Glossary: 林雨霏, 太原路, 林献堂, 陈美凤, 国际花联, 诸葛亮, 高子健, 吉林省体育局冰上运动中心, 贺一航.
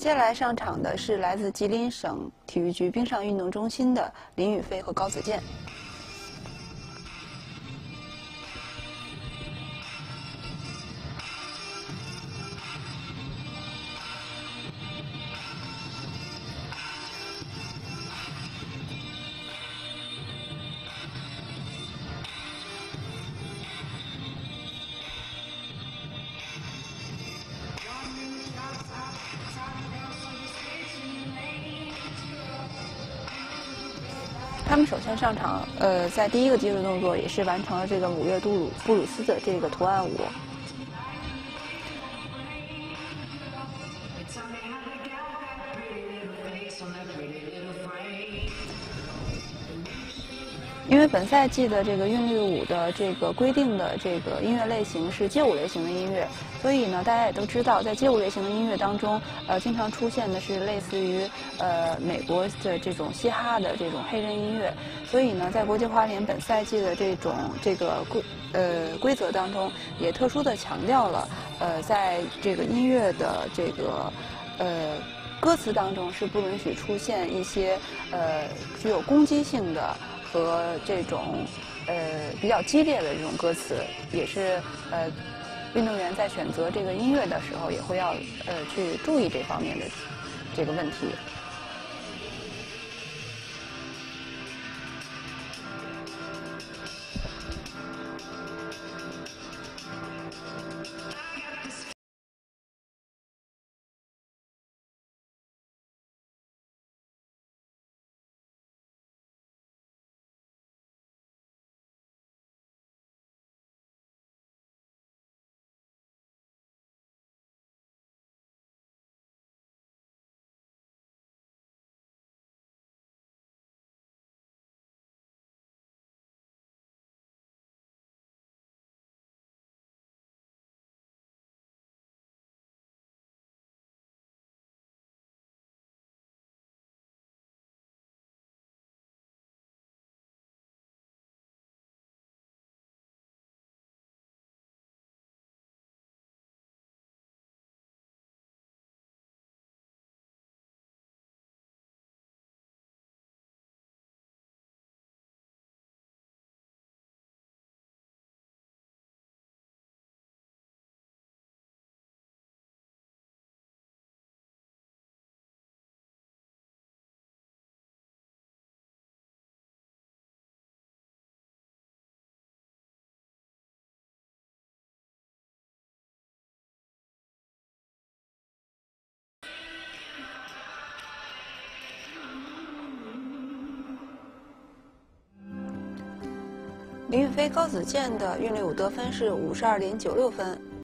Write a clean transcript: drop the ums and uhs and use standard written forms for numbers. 接下来上场的是来自吉林省体育局冰上运动中心的林雨霏和高子健。 他们首先上场，在第一个技术动作也是完成了这个五月布鲁斯的这个图案舞。因为本赛季的这个韵律舞的这个规定的这个音乐类型是街舞类型的音乐，所以呢，大家也都知道，在街舞类型的音乐当中，经常出现的是类似于美国的这种嘻哈的这种黑人音乐，所以呢，在国际花联本赛季的这种规则当中，也特殊的强调了，在这个音乐的这个歌词当中是不允许出现一些具有攻击性的。 和这种比较激烈的这种歌词，也是运动员在选择这个音乐的时候，也会要去注意这方面的这个问题。林雨霏、高子健的韵律舞得分是52.96分。